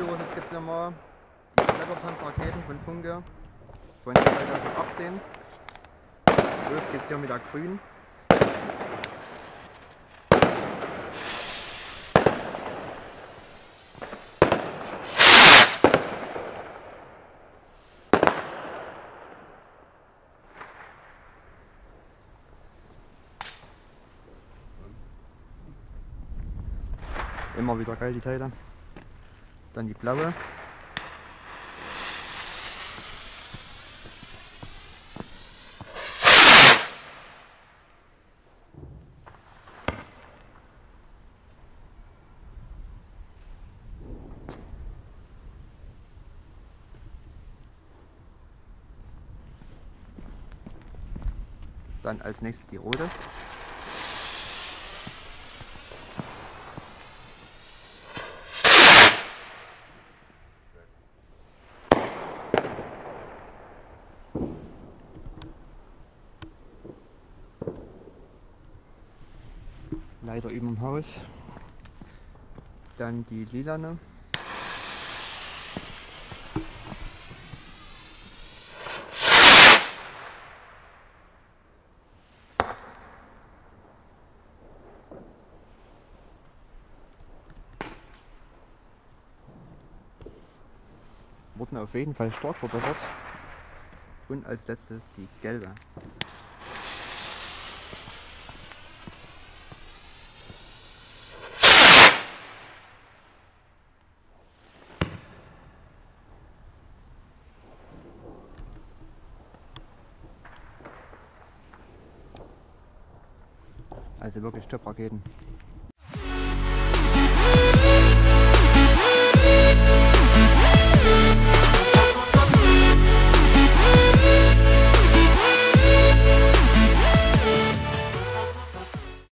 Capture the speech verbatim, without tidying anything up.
Videos. Jetzt gibt es nochmal die Blättertanz Raketen von Funke von zweitausendachtzehn. Los geht's hier mit der grünen. Immer wieder geil die Teile. Dann die blaue. Dann als nächstes die rote. Leider über dem Haus. Dann die lilane. Wurden auf jeden Fall stark verbessert. Und als letztes die gelbe. Also wirklich Top-Raketen.